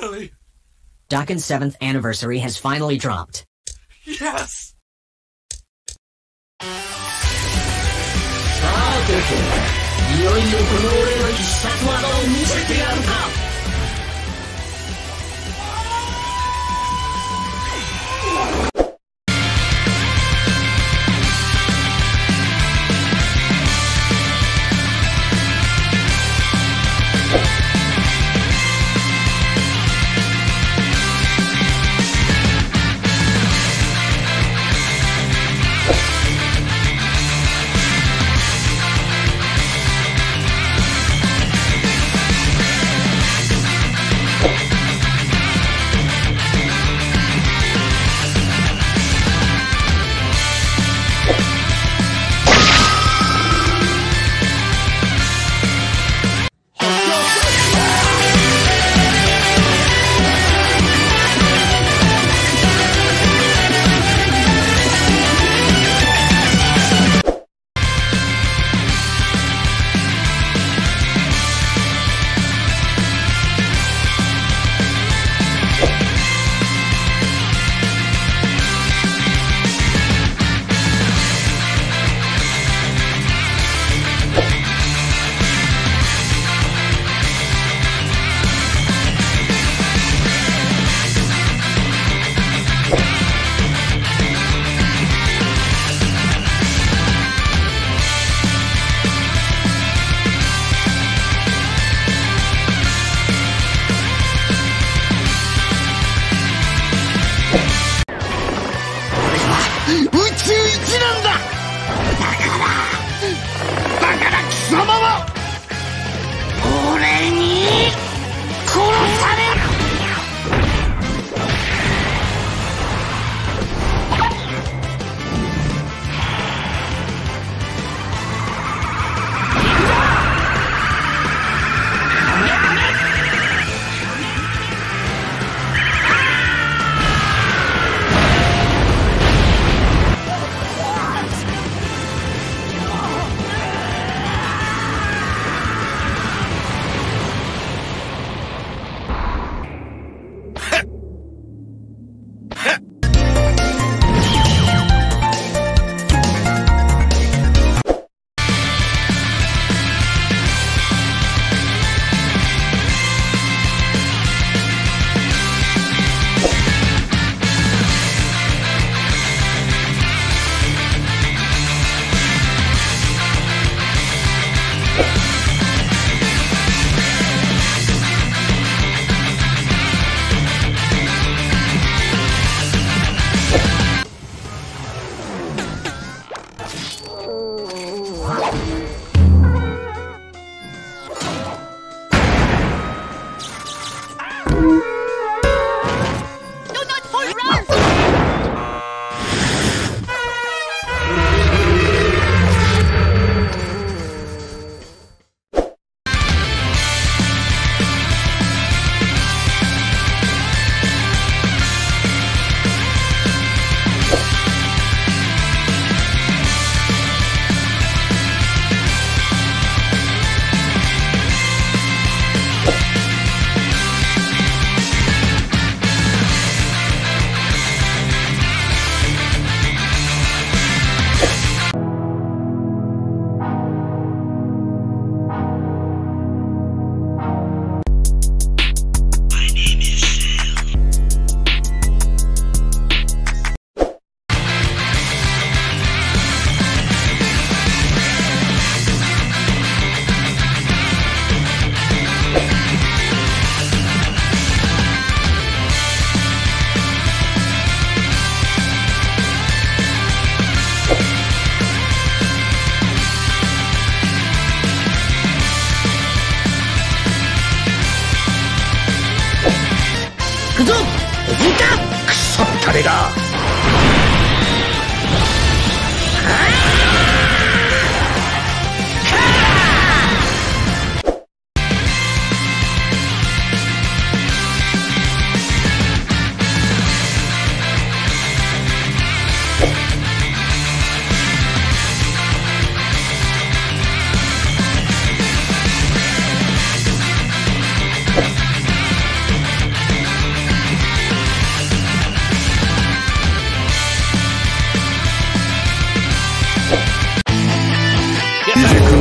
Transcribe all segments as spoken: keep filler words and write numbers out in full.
Finally! Dokkan's seventh anniversary has finally dropped. Yes!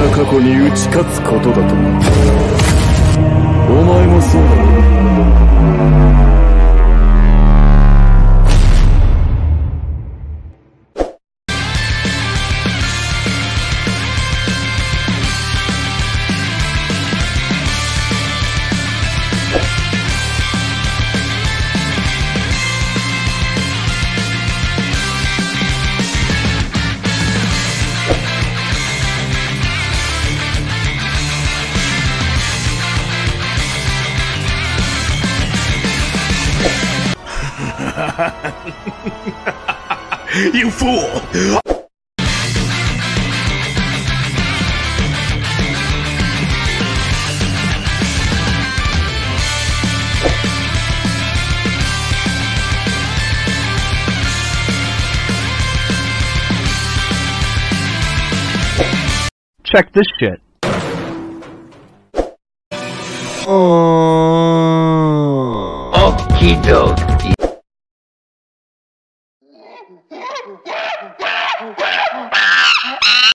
な過去に打ち勝つことだと。お前もそうだろう。You fool! Check this shit. Oh. Okie doke.